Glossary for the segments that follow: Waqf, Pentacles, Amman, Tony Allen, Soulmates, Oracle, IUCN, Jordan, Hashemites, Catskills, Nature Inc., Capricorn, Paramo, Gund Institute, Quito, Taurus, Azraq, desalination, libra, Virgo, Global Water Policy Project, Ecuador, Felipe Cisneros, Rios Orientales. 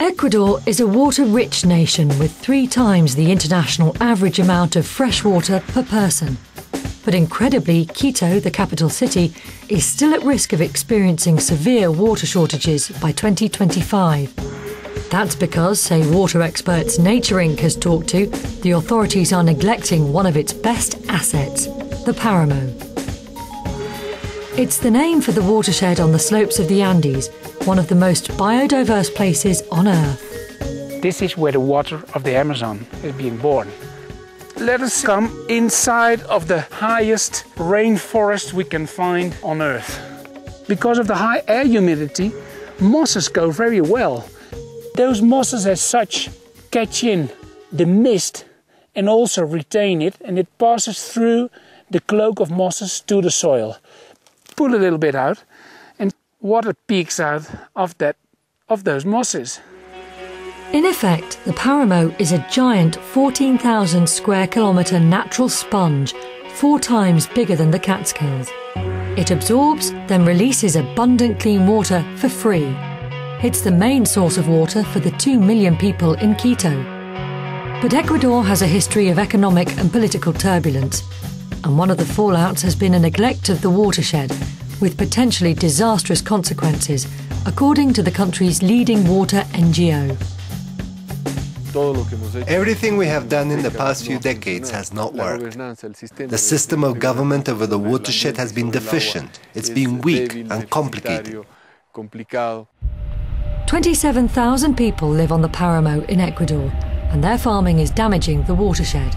Ecuador is a water-rich nation with 3 times the international average amount of fresh water per person. But incredibly, Quito, the capital city, is still at risk of experiencing severe water shortages by 2025. That's because, say water experts Nature Inc. has talked to, the authorities are neglecting one of its best assets, the Paramo. It's the name for the watershed on the slopes of the Andes, one of the most biodiverse places on Earth. This is where the water of the Amazon is being born. Let us come inside of the highest rainforest we can find on Earth. Because of the high air humidity, mosses go very well. Those mosses as such catch in the mist and also retain it, and it passes through the cloak of mosses to the soil. Pull a little bit out and water peaks out of those mosses. In effect, the Paramo is a giant 14,000 square kilometre natural sponge, 4 times bigger than the Catskills. It absorbs, then releases abundant clean water for free. It's the main source of water for the 2 million people in Quito. But Ecuador has a history of economic and political turbulence. And one of the fallouts has been a neglect of the watershed, with potentially disastrous consequences, according to the country's leading water NGO. Everything we have done in the past few decades has not worked. The system of government over the watershed has been deficient. It's been weak and complicated. 27,000 people live on the Paramo in Ecuador, and their farming is damaging the watershed.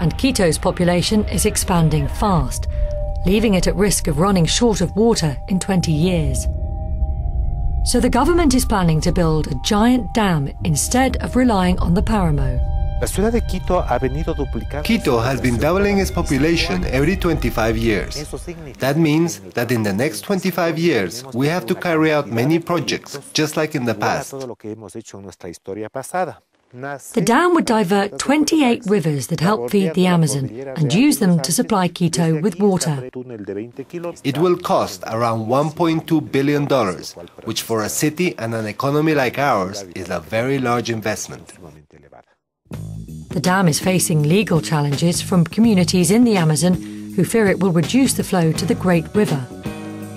And Quito's population is expanding fast, leaving it at risk of running short of water in 20 years. So the government is planning to build a giant dam instead of relying on the Paramo. Quito has been doubling its population every 25 years. That means that in the next 25 years, we have to carry out many projects, just like in the past. The dam would divert 28 rivers that help feed the Amazon and use them to supply Quito with water. It will cost around $1.2 billion, which for a city and an economy like ours is a very large investment. The dam is facing legal challenges from communities in the Amazon who fear it will reduce the flow to the Great River.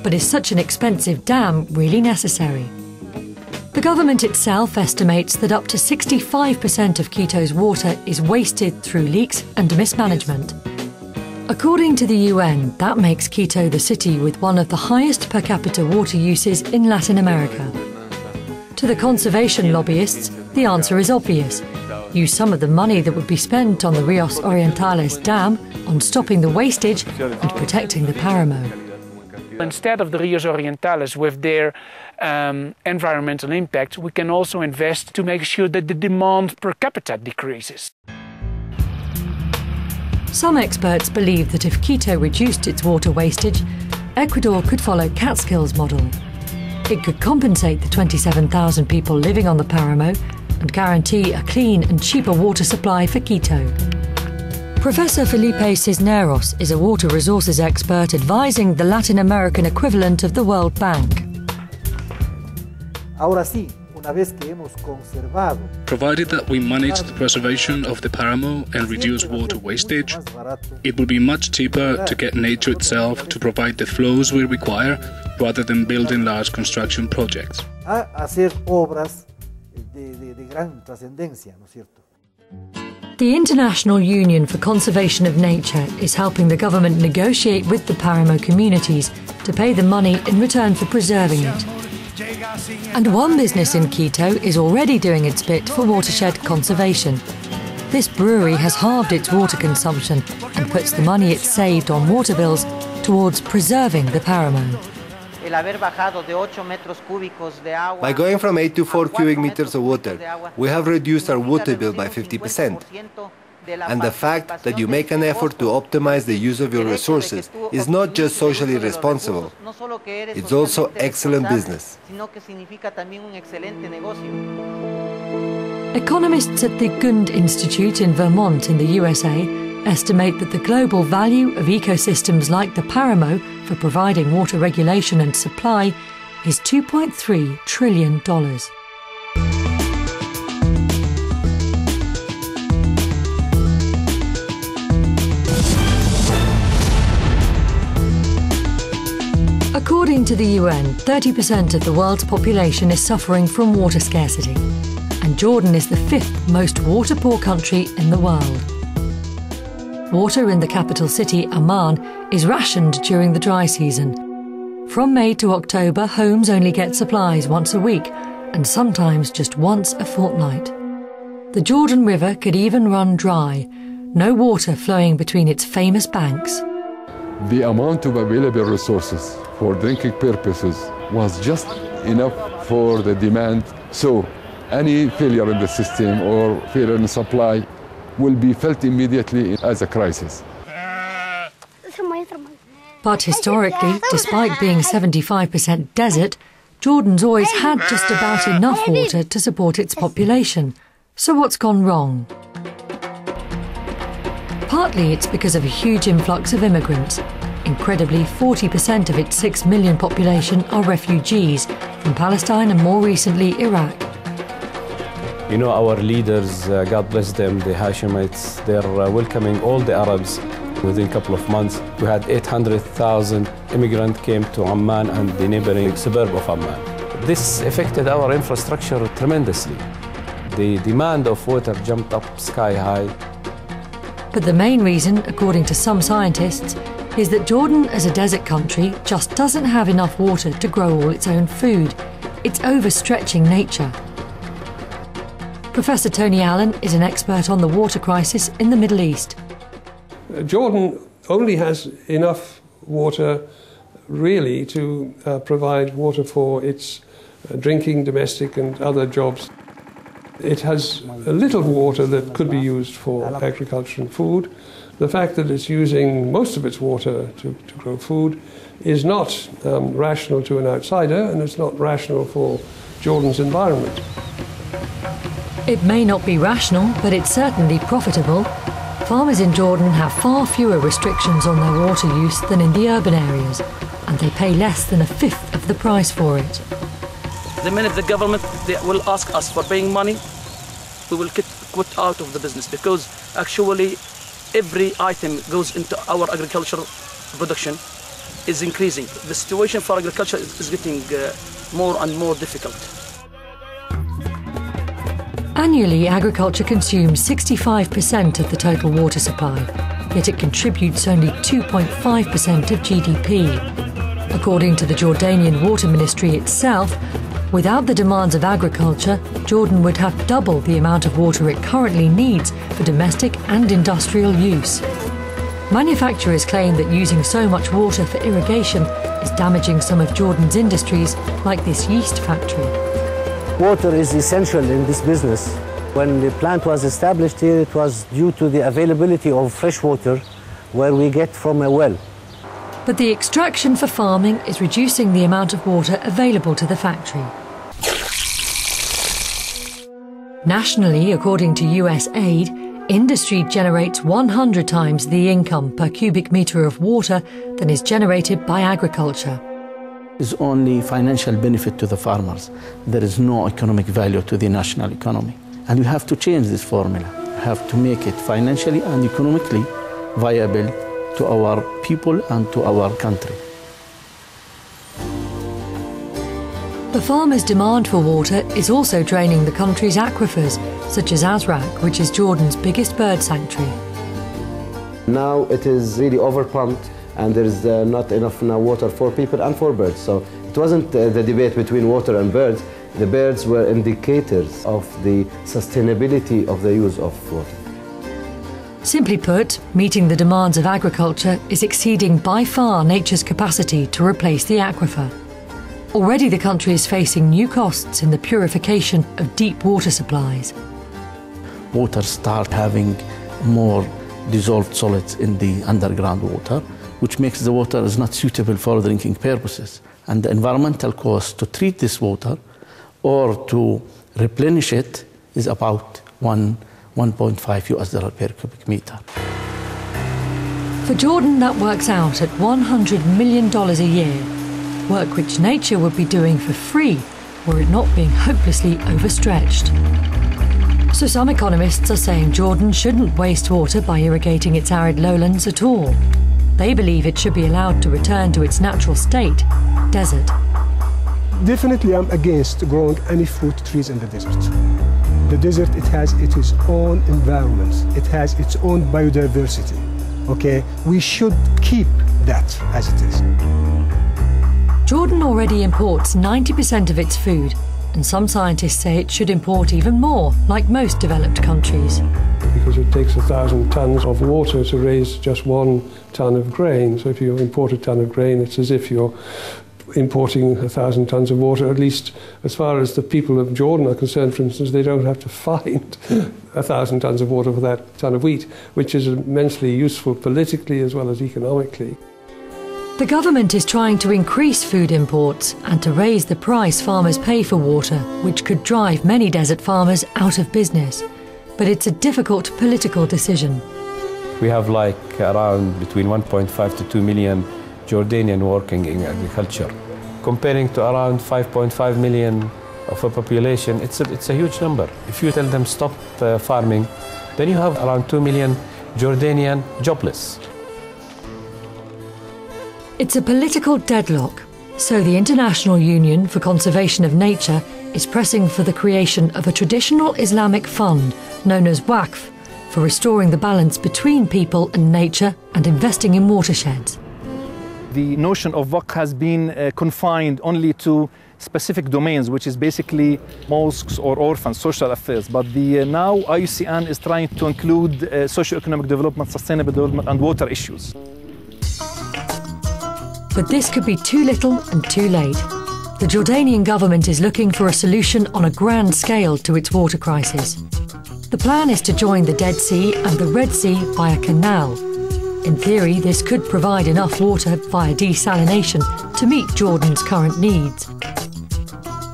But is such an expensive dam really necessary? The government itself estimates that up to 65% of Quito's water is wasted through leaks and mismanagement. According to the UN, that makes Quito the city with one of the highest per capita water uses in Latin America. To the conservation lobbyists, the answer is obvious. Use some of the money that would be spent on the Rios Orientales dam on stopping the wastage and protecting the Paramo. Instead of the Rios Orientales with their environmental impact, we can also invest to make sure that the demand per capita decreases. Some experts believe that if Quito reduced its water wastage, Ecuador could follow Catskills model. It could compensate the 27,000 people living on the Paramo and guarantee a clean and cheaper water supply for Quito. Professor Felipe Cisneros is a water resources expert advising the Latin American equivalent of the World Bank. Provided that we manage the preservation of the Paramo and reduce water wastage, it will be much cheaper to get nature itself to provide the flows we require rather than building large construction projects. The International Union for Conservation of Nature is helping the government negotiate with the Paramo communities to pay the money in return for preserving it. And one business in Quito is already doing its bit for watershed conservation. This brewery has halved its water consumption and puts the money it saved on water bills towards preserving the Paramo. By going from 8 to 4 cubic meters of water, we have reduced our water bill by 50%. And the fact that you make an effort to optimize the use of your resources is not just socially responsible, it's also excellent business. Economists at the Gund Institute in Vermont in the USA estimate that the global value of ecosystems like the Paramo for providing water regulation and supply is $2.3 trillion. According to the UN, 30% of the world's population is suffering from water scarcity, and Jordan is the 5th most water-poor country in the world. Water in the capital city, Amman, is rationed during the dry season. From May to October, homes only get supplies once a week, and sometimes just once a fortnight. The Jordan River could even run dry, no water flowing between its famous banks. The amount of available resources for drinking purposes was just enough for the demand, so any failure in the system or failure in supply will be felt immediately as a crisis. But historically, despite being 75% desert, Jordan's always had just about enough water to support its population. So what's gone wrong? Partly it's because of a huge influx of immigrants. Incredibly, 40% of its 6 million population are refugees from Palestine and more recently Iraq. You know, our leaders, God bless them, the Hashemites, they're welcoming all the Arabs. Within a couple of months, we had 800,000 immigrants came to Amman and the neighboring suburb of Amman. This affected our infrastructure tremendously. The demand of water jumped up sky high. But the main reason, according to some scientists, is that Jordan as a desert country just doesn't have enough water to grow all its own food. It's overstretching nature. Professor Tony Allen is an expert on the water crisis in the Middle East. Jordan only has enough water really to provide water for its drinking, domestic and other jobs. It has a little water that could be used for agriculture and food. The fact that it's using most of its water to grow food is not rational to an outsider, and it's not rational for Jordan's environment. It may not be rational, but it's certainly profitable. Farmers in Jordan have far fewer restrictions on their water use than in the urban areas, and they pay less than a fifth of the price for it. The minute the government will ask us for paying money, we will get put out of the business, because actually every item goes into our agricultural production is increasing. The situation for agriculture is getting more and more difficult. Annually, agriculture consumes 65% of the total water supply, yet it contributes only 2.5% of GDP. According to the Jordanian Water Ministry itself, without the demands of agriculture, Jordan would have double the amount of water it currently needs for domestic and industrial use. Manufacturers claim that using so much water for irrigation is damaging some of Jordan's industries, like this yeast factory. Water is essential in this business. When the plant was established here, it was due to the availability of fresh water where we get from a well. But the extraction for farming is reducing the amount of water available to the factory. Nationally, according to US aid, industry generates 100 times the income per cubic metre of water than is generated by agriculture. It's only financial benefit to the farmers. There is no economic value to the national economy. And we have to change this formula. We have to make it financially and economically viable to our people and to our country. The farmers' demand for water is also draining the country's aquifers, such as Azraq, which is Jordan's biggest bird sanctuary. Now it is really overpumped and there is not enough now water for people and for birds. So it wasn't the debate between water and birds. The birds were indicators of the sustainability of the use of water. Simply put, meeting the demands of agriculture is exceeding by far nature's capacity to replace the aquifer. Already the country is facing new costs in the purification of deep water supplies. Water starts having more dissolved solids in the underground water, which makes the water is not suitable for drinking purposes. And the environmental cost to treat this water or to replenish it is about $1.5 per cubic meter. For Jordan, that works out at $100 million a year, work which nature would be doing for free were it not being hopelessly overstretched. So some economists are saying Jordan shouldn't waste water by irrigating its arid lowlands at all. They believe it should be allowed to return to its natural state, desert. Definitely I'm against growing any fruit trees in the desert. The desert, it has its own environment. It has its own biodiversity, okay? We should keep that as it is. Jordan already imports 90% of its food, and some scientists say it should import even more, like most developed countries. Because it takes 1,000 tons of water to raise just 1 ton of grain. So if you import a ton of grain, it's as if you're importing 1,000 tons of water, at least as far as the people of Jordan are concerned, for instance. They don't have to find 1,000 tons of water for that ton of wheat, which is immensely useful politically as well as economically. The government is trying to increase food imports and to raise the price farmers pay for water, which could drive many desert farmers out of business. But it's a difficult political decision. We have around between 1.5 to 2 million Jordanian working in agriculture. Comparing to around 5.5 million of a population, it's a huge number. If you tell them stop farming, then you have around 2 million Jordanian jobless. It's a political deadlock, so the International Union for Conservation of Nature is pressing for the creation of a traditional Islamic fund known as Waqf for restoring the balance between people and nature and investing in watersheds. The notion of Waqf has been confined only to specific domains, which is basically mosques or orphans, social affairs. But now IUCN is trying to include socio-economic development, sustainable development and water issues. But this could be too little and too late. The Jordanian government is looking for a solution on a grand scale to its water crisis. The plan is to join the Dead Sea and the Red Sea by a canal. In theory, this could provide enough water via desalination to meet Jordan's current needs.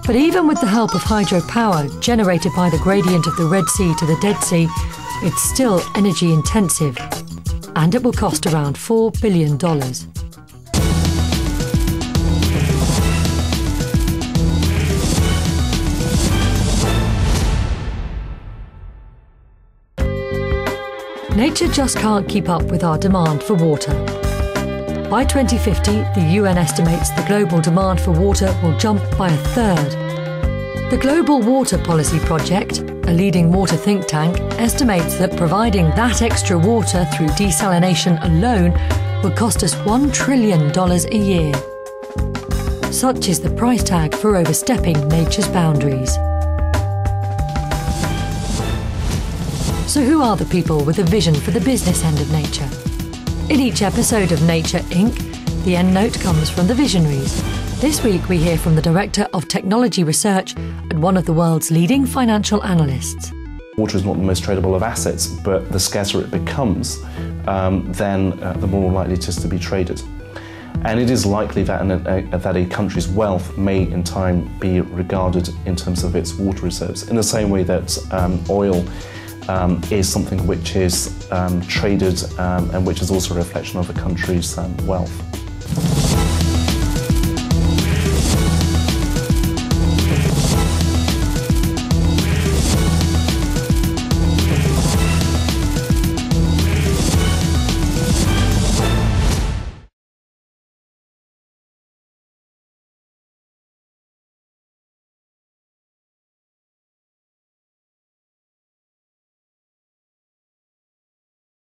But even with the help of hydropower generated by the gradient of the Red Sea to the Dead Sea, it's still energy intensive, and it will cost around $4 billion. Nature just can't keep up with our demand for water. By 2050, the UN estimates the global demand for water will jump by 1/3. The Global Water Policy Project, a leading water think tank, estimates that providing that extra water through desalination alone would cost us $1 trillion a year. Such is the price tag for overstepping nature's boundaries. So who are the people with a vision for the business end of nature? In each episode of Nature Inc., the end note comes from the visionaries. This week we hear from the Director of Technology Research and one of the world's leading financial analysts. Water is not the most tradable of assets, but the scarcer it becomes, the more likely it is to be traded. And it is likely that that a country's wealth may in time be regarded in terms of its water reserves, in the same way that oil is something which is traded and which is also a reflection of a country's wealth.